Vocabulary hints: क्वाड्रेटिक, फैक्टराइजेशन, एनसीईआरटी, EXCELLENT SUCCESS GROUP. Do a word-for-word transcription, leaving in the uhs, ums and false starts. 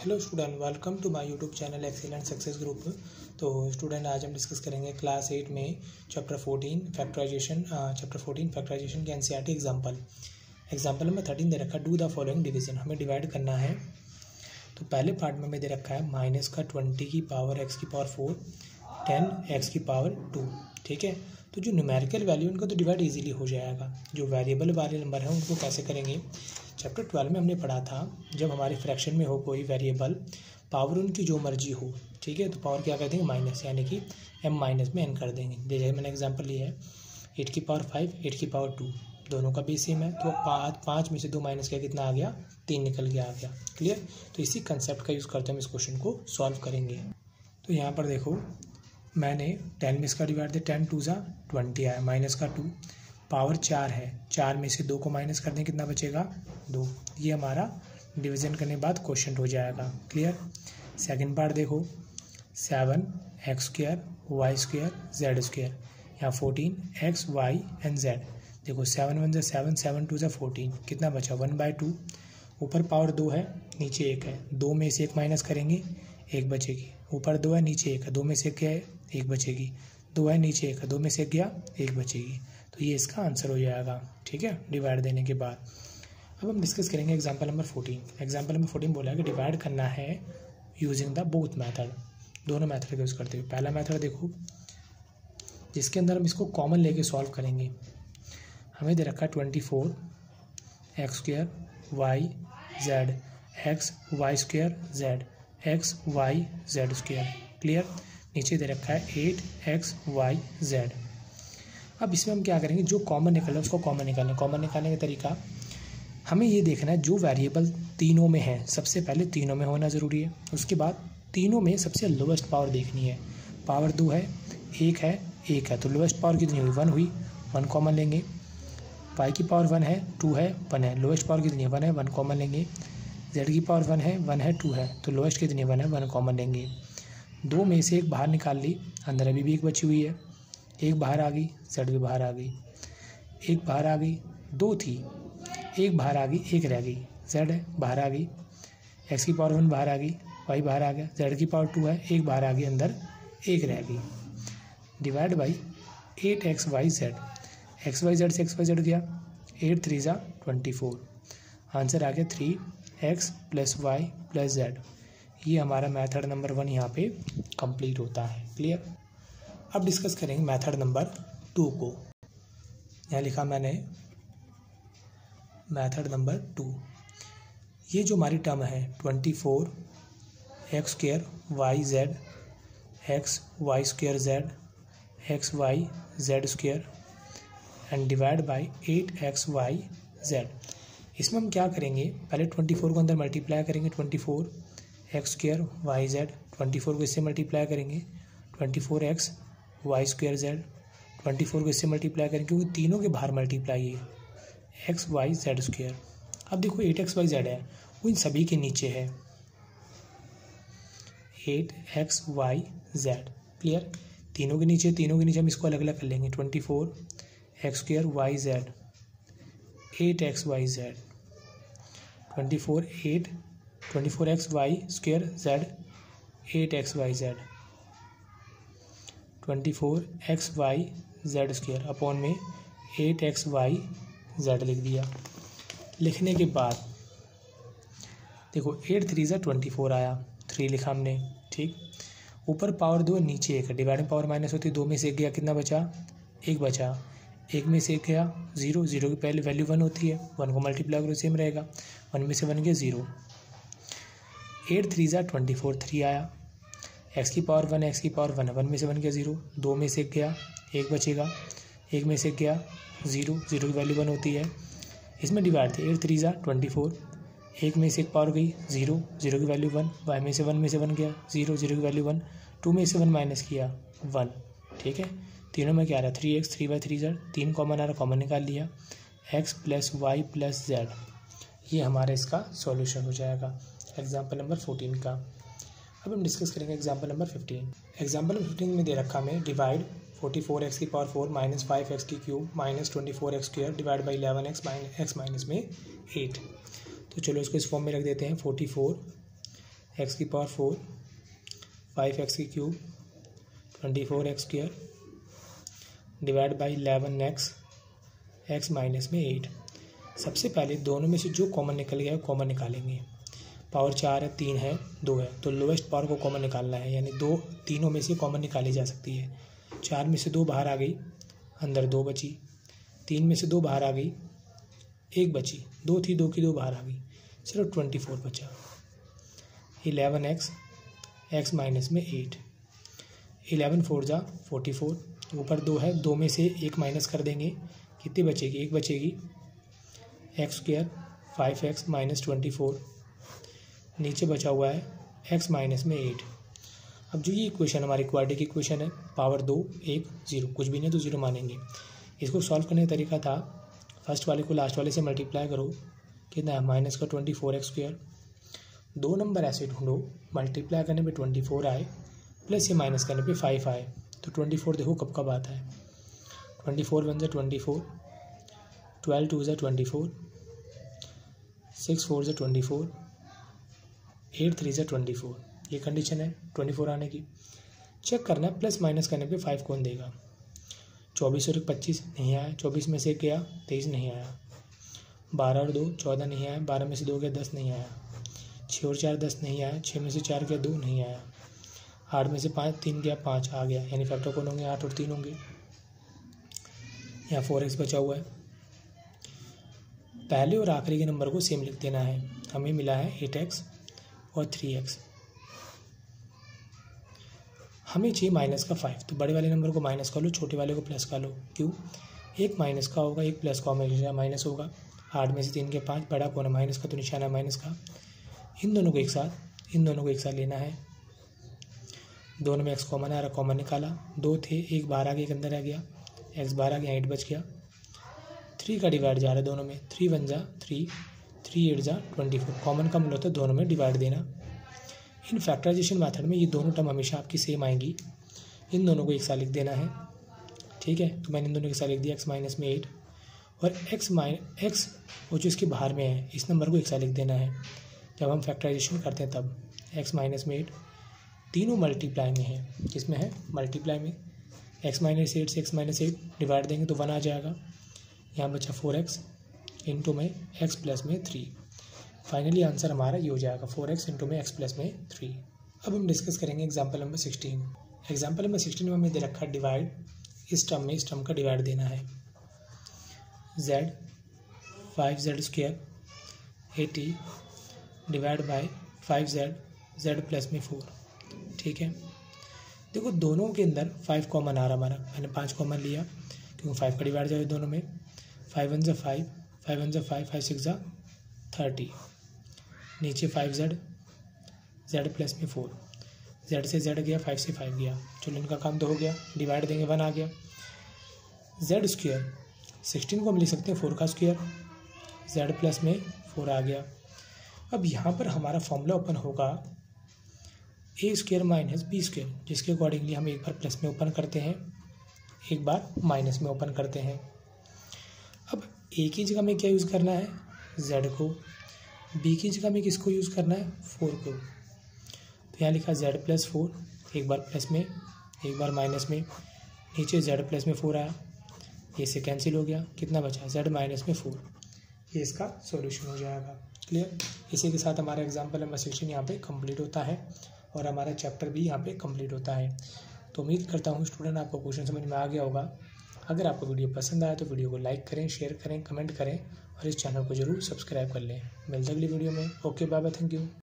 Hello student, welcome to my YouTube channel excellent success group. तो student, आज हम discuss करेंगे क्लास एट में chapter fourteen फैक्टराइजेशन। Chapter fourteen फैक्टराइजेशन के एनसीईआरटी example example में thirteen दे रखा है, डू द फॉलोइंग डिवीजन। हमें डिवाइड करना है। तो पहले पार्ट में हमें दे रखा है माइनस का ट्वेंटी की पावर एक्स की पावर फोर, टेन एक्स की पावर टू। ठीक है, तो जो न्यूमेरिकल वैल्यू उनका तो डिवाइड ईजिली हो जाएगा। जो वेरिएबल वाले नंबर हैं उनको कैसे करेंगे, चैप्टर ट्वेल्व में हमने पढ़ा था। जब हमारे फ्रैक्शन में हो कोई वेरिएबल, पावर उनकी जो मर्जी हो, ठीक है, तो पावर क्या कर देंगे, माइनस, यानी कि एम माइनस में एन कर देंगे। जैसे मैंने एग्जांपल लिया है एट की पावर फाइव, एट की पावर टू, दोनों का बेस सेम है। तो पाँच पाँच में से दो माइनस किया, कितना आ गया, तीन निकल गया, आ गया। क्लियर। तो इसी कंसेप्ट का यूज़ करते हम इस क्वेश्चन को सॉल्व करेंगे। तो यहाँ पर देखो, मैंने टेन में इसका डिवाइड दिया, टेन टू ज़ा ट्वेंटी आया, माइनस का टू, पावर चार है, चार में से दो को माइनस कर दें, कितना बचेगा, दो। ये हमारा डिवीजन करने के बाद क्वोशंट हो जाएगा। क्लियर। सेकंड पार्ट देखो, seven X square Y square Z square, यहाँ fourteen X Y and Z. देखो सेवन वन ज़ा सेवन, सेवन टू ज़ा फोर्टीन, कितना बचा, वन बाई टू। ऊपर पावर दो है, नीचे एक है, दो में से एक माइनस करेंगे, एक बचेगी। ऊपर दो है, नीचे एक है, दो में से एक है, एक बचेगी। दो है, नीचे एक है, दो में से एक गया, एक बचेगी। तो ये इसका आंसर हो जाएगा। ठीक है, डिवाइड देने के बाद अब हम डिस्कस करेंगे example number fourteen. Example number fourteen बोला है कि डिवाइड करना है यूजिंग द बोथ मेथड, दोनों मेथड का यूज़ करते हुए। पहला मेथड देखो, जिसके अंदर हम इसको कॉमन लेके सॉल्व करेंगे। हमें दे रखा है twenty four X square Y Z, X Y square Z, X Y Z square. Clear. नीचे दे रखा है एट एक्स वाई जेड। अब इसमें हम क्या करेंगे, जो कॉमन निकलना है उसको कॉमन निकालना है। कॉमन निकालने का तरीका हमें ये देखना है, जो वेरिएबल तीनों में है सबसे पहले तीनों में होना ज़रूरी है, उसके बाद तीनों में सबसे लोवेस्ट पावर देखनी है। पावर दो है, एक है, एक है, तो लोवेस्ट पावर कितनी हुई, वन हुई, वन कॉमन लेंगे। वाई की पावर वन है, टू है, वन है, लोवेस्ट पावर कितनी है, वन है, वन कॉमन लेंगे। जेड की पावर वन है, वन है, टू है, तो लोवेस्ट कितनी है, वन है, वन कॉमन लेंगे। दो में से एक बाहर निकाल ली, अंदर अभी भी एक बची हुई है, एक बाहर आ गई, जेड भी बाहर आ गई, एक बाहर आ गई, दो थी, एक बाहर आ गई, एक रह गई, जेड है बाहर आ गई, एक्स की पावर वन बाहर आ गई, वाई बाहर आ गया, जेड की पावर टू है, एक बाहर आ गई, अंदर एक रह गई। Divide by eight X Y Z, X Y Z से एक्स वाई जेड गया, एट थ्री ज़ा ट्वेंटी फोर, आंसर आ गया three X plus Y plus Z. ये हमारा मेथड नंबर वन यहाँ पे कंप्लीट होता है। क्लियर। अब डिस्कस करेंगे मेथड नंबर टू को। यहाँ लिखा मैंने मेथड नंबर टू। ये जो हमारी टर्म है twenty four X square Y Z, X Y square Z, X Y Z square and divide by eight X Y Z, इसमें हम क्या करेंगे, पहले ट्वेंटी फोर को अंदर मल्टीप्लाई करेंगे, twenty four X square Y Z, twenty four को इससे मल्टीप्लाई करेंगे, twenty four X Y square Z, twenty four को इससे मल्टीप्लाई करेंगे, क्योंकि तीनों के बाहर मल्टीप्लाई है, एक्स वाई जेड स्क्र। अब देखो एट एक्स वाई जेड है वो इन सभी के नीचे है, eight X Y Z. Clear. तीनों के नीचे, तीनों के नीचे हम इसको अलग अलग कर लेंगे, twenty four X square Y Z, eight X Y Z, twenty four eight, twenty four X Y square Z, eight X Y Z, twenty four X Y Z square upon में एट एक्स वाई जेड लिख दिया। लिखने के बाद देखो eight three ज़ा twenty four आया, three लिखा हमने, ठीक। ऊपर पावर दो, नीचे एक, डिवाइड में पावर माइनस होती है, दो में से एक गया, कितना बचा, एक बचा, एक में से एक गया, जीरो, जीरो की पहले वैल्यू वन होती है, वन को मल्टीप्लाई करो सेम रहेगा, वन में से वन गया, जीरो। एट थ्री ज़ा ट्वेंटी फोर, थ्री आया, एक्स की पावर वन, एक्स की पावर वन, वन में से वन गया, जीरो, दो में से एक गया, एक बचेगा, एक में से गया, जीरो, जीरो की वैल्यू वन होती है, इसमें डिवाइड थे, एट थ्री ज़ा ट्वेंटी फोर, एक में से एक पावर गई, जीरो, जीरो की वैल्यू वन, वाई में से वन में से वन गया, जीरो, जीरो की वैल्यू वन, टू में से वन माइनस किया, वन। ठीक है, तीनों में क्या आ रहा, three X, three by three Z, तीन कॉमन आ रहा, कॉमन निकाल लिया, X plus Y plus Z. ये हमारा इसका सॉल्यूशन हो जाएगा एग्जाम्पल नंबर फोर्टीन का। अब हम डिस्कस करेंगे example number fifteen. Example number fifteen में दे रखा हमें डिवाइड फोर्टी फोर एक्स की power four minus five X की cube minus twenty four X square divide by eleven X minus X minus में एट। तो चलो इसको इस फॉर्म में रख देते हैं, फोर्टी फोर एक्स की पावर फोर, फाइव एक्स की cube, twenty four X square divide by eleven X, X minus में एट। सबसे पहले दोनों में से जो कॉमन निकल गया है कॉमन निकालेंगे। पावर चार है, तीन है, दो है, तो लोवेस्ट पावर को कॉमन निकालना है, यानी दो तीनों में से कॉमन निकाली जा सकती है। चार में से दो बाहर आ गई, अंदर दो बची, तीन में से दो बाहर आ गई, एक बची, दो थी, दो की दो बाहर आ गई, सिर्फ ट्वेंटी फोर बचा। इलेवन एक्स, एक्स माइनस में एट, इलेवन फोर जा फोर्टी फोर, ऊपर दो है, दो में से एक माइनस कर देंगे, कितनी बचेगी, एक बचेगी। X square five X minus twenty four, नीचे बचा हुआ है एक्स माइनस में एट। अब जो ये इक्वेशन हमारी क्वाड्रेटिक इक्वेशन है, पावर दो, एक, जीरो, कुछ भी नहीं तो जीरो मानेंगे। इसको सॉल्व करने का तरीका था, फर्स्ट वाले को लास्ट वाले से मल्टीप्लाई करो, कितना है माइनस का ट्वेंटी फोर एक्स स्क्वायर, दो नंबर ऐसे ढूंढो मल्टीप्लाई करने पे ट्वेंटी फोर आए, प्लस या माइनस करने पे फाइव आए, तो ट्वेंटी फोर देखो कब कब आता है। ट्वेंटी फोर वन ज़ा ट्वेंटी फोर, ट्वेल्व टू ज़ा ट्वेंटी फोर, सिक्स फोर ज़ा ट्वेंटी फोर, एट थ्री ज़ा ट्वेंटी फोर, ये कंडीशन है ट्वेंटी फोर आने की। चेक करना है प्लस माइनस करने पे फाइव कौन देगा। चौबीस और एक पच्चीस नहीं आया, चौबीस में से एक गया, तेईस नहीं आया, बारह और दो चौदह नहीं आया, बारह में से दो गया, दस नहीं आया, छः और चार दस नहीं आया, छः में से चार गया, दो नहीं आया, आठ में से पाँच तीन गया, पाँच आ गया, यानी फैक्टर कौन होंगे, आठ और तीन होंगे। यहाँ फोर एक्स बचा हुआ है। पहले और आखिरी के नंबर को सेम लिख देना है, हमें मिला है एट एक्स और थ्री एक्स। हमें चाहिए माइनस का फाइव, तो बड़े वाले नंबर को माइनस कर लो, छोटे वाले को प्लस कर लो। क्यों, एक माइनस का होगा, एक प्लस का होगा, माइनस होगा, आठ में से तीन के पाँच, बड़ा कौन है माइनस का, तो निशान है माइनस का। इन दोनों को एक साथ, इन दोनों को एक साथ लेना है, दोनों में एक्स कॉमन आ रहा, कॉमन निकाला, दो थे, एक बाहर आ गया, एक अंदर आ गया, एक्स बाहर आ गया, एट बच गया। थ्री का डिवाइड जा रहा है दोनों में, थ्री वन जा थ्री, थ्री एट जा ट्वेंटी फोर, कॉमन का मतलब होता है दोनों में डिवाइड देना। इन फैक्टराइजेशन मेथड में ये दोनों टर्म हमेशा आपकी सेम आएंगी, इन दोनों को एक साथ लिख देना है, ठीक है। तो मैंने इन दोनों के साथ लिख दिया एक्स माइनस में एट, और एक्स माइन एक्स वो जो इसके बाहर में है, इस नंबर को एक साथ लिख देना है। जब हम फैक्टराइजेशन करते हैं तब x माइनस में एट, तीनों मल्टीप्लाई में है, किसमें है, मल्टीप्लाई में। x माइनस एट से x माइनस एट डिवाइड देंगे तो वन आ जाएगा, यहाँ बचा फोर एक्स इंटू में एक्स प्लस में थ्री। फाइनली आंसर हमारा ये हो जाएगा फोर एक्स इंटू में एक्स प्लस में थ्री। अब हम डिस्कस करेंगे example number sixteen. Example number sixteen में हमें दे रखा डिवाइड, इस टर्म में इस टर्म का डिवाइड देना है। Z five Z square eighty divide by five Z, Z plus में फोर, ठीक है। देखो दोनों के अंदर फाइव कॉमन आ रहा हमारा, मैंने पाँच कॉमन लिया क्योंकि फाइव का डिवाइड जाए दोनों में। फाइव वन ज़ा फाइव, फाइव वन ज़ा फाइव, फाइव सिक्स ज़ा थर्टी, नीचे फाइव जेड, जेड प्लस में फोर, जेड से जेड गया, फाइव से फाइव गया, चलो इनका काम तो हो गया, डिवाइड देंगे वन आ गया। जेड स्क्वायर सिक्सटीन को हम लिख सकते हैं फोर का स्क्वायर, जेड प्लस में फोर आ गया। अब यहाँ पर हमारा फॉर्मूला ओपन होगा A square minus B square, जिसके अकॉर्डिंगली हम एक बार प्लस में ओपन करते हैं, एक बार माइनस में ओपन करते हैं। अब ए की जगह में क्या यूज़ करना है, जेड को, बी की जगह में किसको यूज़ करना है, फोर को। तो यहाँ लिखा जेड प्लस फोर, एक बार प्लस में एक बार माइनस में, नीचे जेड प्लस में फोर आया, ये से कैंसिल हो गया, कितना बचा, जेड माइनस में फोर, ये इसका सॉल्यूशन हो जाएगा। क्लियर, इसी के साथ हमारा एग्जाम्पल नंबर सिक्सटीन यहाँ पे कंप्लीट होता है और हमारा चैप्टर भी यहाँ पे कंप्लीट होता है। तो उम्मीद करता हूँ स्टूडेंट आपको क्वेश्चन समझ में आ गया होगा। अगर आपको वीडियो पसंद आया तो वीडियो को लाइक करें, शेयर करें, कमेंट करें और इस चैनल को जरूर सब्सक्राइब कर लें। मिलते अगली वीडियो में, okay bye bye, thank you.